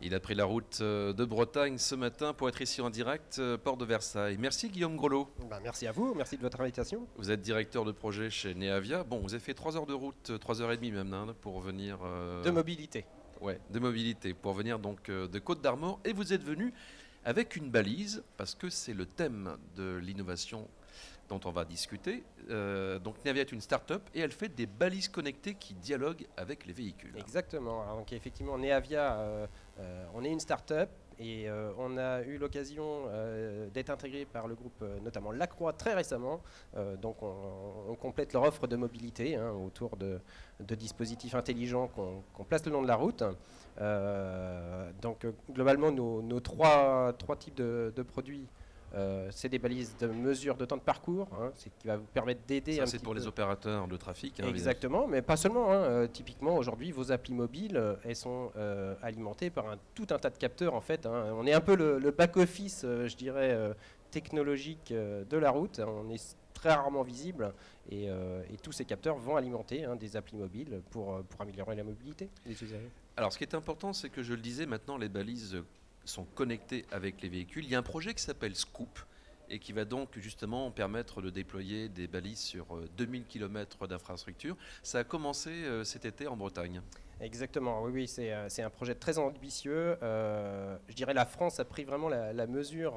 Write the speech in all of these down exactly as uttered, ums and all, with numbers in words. Il a pris la route de Bretagne ce matin pour être ici en direct, Port de Versailles. Merci Guillaume Grolleau. Ben merci à vous, merci de votre invitation. Vous êtes directeur de projet chez NEAVIA. Bon, vous avez fait trois heures de route, trois heures et demie même, hein, pour venir... Euh... De mobilité. Ouais, de mobilité, pour venir donc de Côte-d'Armor. Et vous êtes venu avec une balise, parce que c'est le thème de l'innovation dont on va discuter. Euh, donc NEAVIA est une start-up et elle fait des balises connectées qui dialoguent avec les véhicules. Exactement. Alors, donc, effectivement, NEAVIA, euh, euh, on est une start-up et euh, on a eu l'occasion euh, d'être intégré par le groupe, euh, notamment LACROIX, très récemment. Euh, donc on, on complète leur offre de mobilité hein, autour de, de dispositifs intelligents qu'on qu'on place le long de la route. Euh, donc globalement, nos, nos trois, trois types de, de produits, Euh, c'est des balises de mesure de temps de parcours, hein, c'est qui va vous permettre d'aider. Ça, c'est pour peu. Les opérateurs de trafic. Hein, exactement, mais pas seulement. Hein, euh, typiquement, aujourd'hui, vos applis mobiles, euh, elles sont euh, alimentées par un, tout un tas de capteurs, en fait. Hein. On est un peu le, le back-office, euh, je dirais, euh, technologique euh, de la route. On est très rarement visible et, euh, et tous ces capteurs vont alimenter hein, des applis mobiles pour, pour améliorer la mobilité des usagers. Alors, ce qui est important, c'est que je le disais, maintenant, les balises sont connectés avec les véhicules. Il y a un projet qui s'appelle Scoop et qui va donc justement permettre de déployer des balises sur deux mille kilomètres d'infrastructure. Ça a commencé cet été en Bretagne. Exactement, oui, oui c'est un projet très ambitieux. Euh, je dirais la France a pris vraiment la, la mesure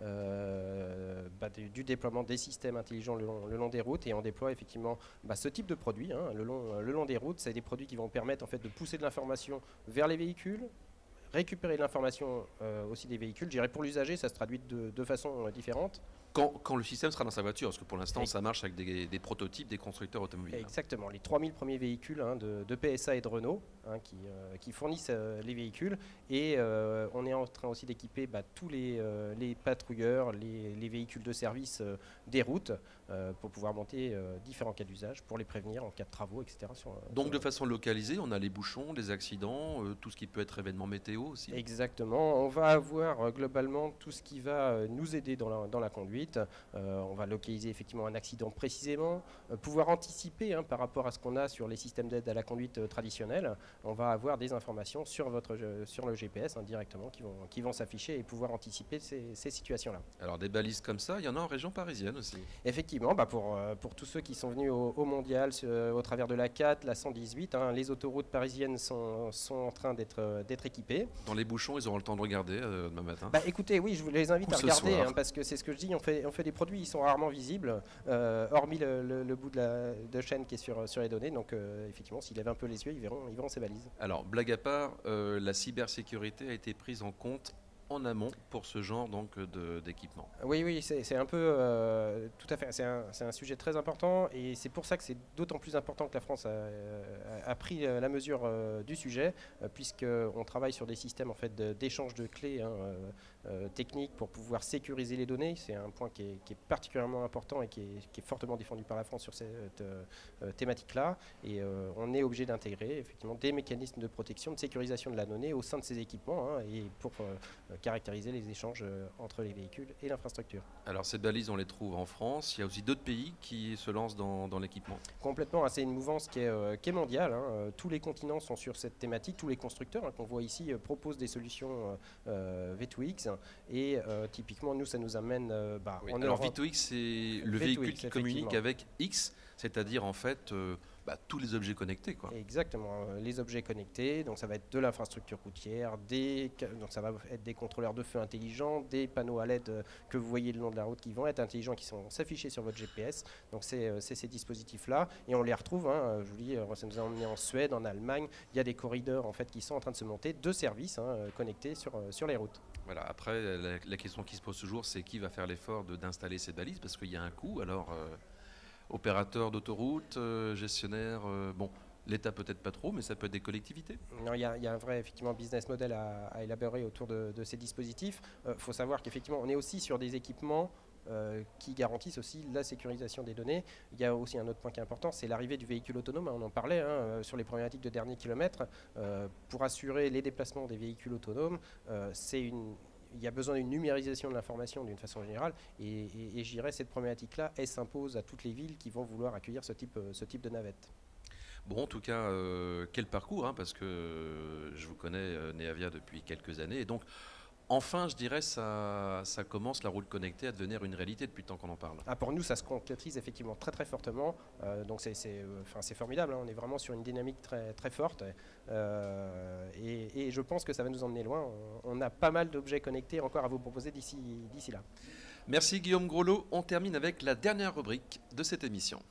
euh, bah, du, du déploiement des systèmes intelligents le long, le long des routes et on déploie effectivement bah, ce type de produits hein, le, long, le long des routes. C'est des produits qui vont permettre en fait, de pousser de l'information vers les véhicules, récupérer l'information euh, aussi des véhicules. Je dirais pour l'usager, ça se traduit de, de façon euh, différente. Quand, quand le système sera dans sa voiture, parce que pour l'instant, ça marche avec des, des prototypes des constructeurs automobiles. Exactement, les trois mille premiers véhicules hein, de, de P S A et de Renault hein, qui, euh, qui fournissent euh, les véhicules. Et euh, on est en train aussi d'équiper bah, tous les, euh, les patrouilleurs, les, les véhicules de service euh, des routes euh, pour pouvoir monter euh, différents cas d'usage, pour les prévenir en cas de travaux, et cetera. Sur, Donc sur... de façon localisée, on a les bouchons, les accidents, euh, tout ce qui peut être événement météo aussi. Exactement, on va avoir euh, globalement tout ce qui va euh, nous aider dans la, dans la conduite. Euh, on va localiser effectivement un accident précisément, euh, pouvoir anticiper hein, par rapport à ce qu'on a sur les systèmes d'aide à la conduite euh, traditionnelle. On va avoir des informations sur, votre, sur le G P S hein, directement qui vont, qui vont s'afficher et pouvoir anticiper ces, ces situations-là. Alors des balises comme ça, il y en a en région parisienne aussi. Effectivement, bah pour, euh, pour tous ceux qui sont venus au, au Mondial euh, au travers de la quatre, la cent dix-huit, hein, les autoroutes parisiennes sont, sont en train d'être euh, équipées. Dans les bouchons, ils auront le temps de regarder euh, demain matin. Bah, écoutez, oui, je vous les invite Ou à regarder hein, parce que c'est ce que je dis. On fait, on fait des produits, ils sont rarement visibles, euh, hormis le, le, le bout de la de chaîne qui est sur, sur les données. Donc, euh, effectivement, s'ils lèvent un peu les yeux, ils verront, ils verront ces balises. Alors, blague à part, euh, la cybersécurité a été prise en compte en amont pour ce genre donc d'équipement. Oui, oui, c'est un peu euh, tout à fait. C'est un, un sujet très important et c'est pour ça que c'est d'autant plus important que la France a, a, a pris la mesure euh, du sujet, euh, puisqu'on travaille sur des systèmes en fait d'échange de clés hein, euh, techniques pour pouvoir sécuriser les données. C'est un point qui est, qui est particulièrement important et qui est, qui est fortement défendu par la France sur cette euh, thématique-là. Et euh, on est obligé d'intégrer effectivement des mécanismes de protection, de sécurisation de la donnée au sein de ces équipements hein, et pour euh, caractériser les échanges entre les véhicules et l'infrastructure. Alors ces balises, on les trouve en France. Il y a aussi d'autres pays qui se lancent dans, dans l'équipement. Complètement, c'est une mouvance qui est, euh, qui est mondiale. Hein. Tous les continents sont sur cette thématique. Tous les constructeurs hein, qu'on voit ici euh, proposent des solutions euh, V deux X. Et euh, typiquement, nous, ça nous amène... Euh, bah, oui. en Alors Europe. V deux X, c'est le V deux X, véhicule qui communique avec X, c'est-à-dire en fait... Euh, Bah, tous les objets connectés, quoi. Exactement, les objets connectés, donc ça va être de l'infrastructure routière, des, donc ça va être des contrôleurs de feu intelligents, des panneaux à L E D que vous voyez le long de la route qui vont être intelligents, qui sont s'afficher sur votre G P S. Donc c'est ces dispositifs-là et on les retrouve, hein, je vous dis, ça nous a emmené en Suède, en Allemagne, il y a des corridors en fait qui sont en train de se monter, de services hein, connectés sur, sur les routes. Voilà, après la, la question qui se pose toujours, c'est qui va faire l'effort d'installer ces balises parce qu'il y a un coût, alors... Euh opérateurs d'autoroutes, euh, gestionnaires, euh, bon, l'État peut-être pas trop, mais ça peut être des collectivités. Non, il y, y a un vrai effectivement business model à, à élaborer autour de, de ces dispositifs. Il euh, faut savoir qu'effectivement, on est aussi sur des équipements Euh, qui garantissent aussi la sécurisation des données. Il y a aussi un autre point qui est important, c'est l'arrivée du véhicule autonome, hein, on en parlait, hein, euh, sur les problématiques de dernier kilomètre. Euh, pour assurer les déplacements des véhicules autonomes, euh, c'est une... il y a besoin d'une numérisation de l'information d'une façon générale et, et, et je dirais cette problématique-là, elle s'impose à toutes les villes qui vont vouloir accueillir ce type, ce type de navette. Bon, en tout cas, euh, quel parcours, hein, parce que euh, je vous connais, euh, NEAVIA, depuis quelques années. Et donc, enfin, je dirais, ça, ça commence, la route connectée, à devenir une réalité depuis le temps qu'on en parle. Ah, pour nous, ça se concrétise effectivement très très fortement. Euh, donc, c'est euh, formidable. Hein. On est vraiment sur une dynamique très, très forte. Euh, et, et je pense que ça va nous emmener loin. On, on a pas mal d'objets connectés encore à vous proposer d'ici là. Merci Guillaume Grolleau. On termine avec la dernière rubrique de cette émission.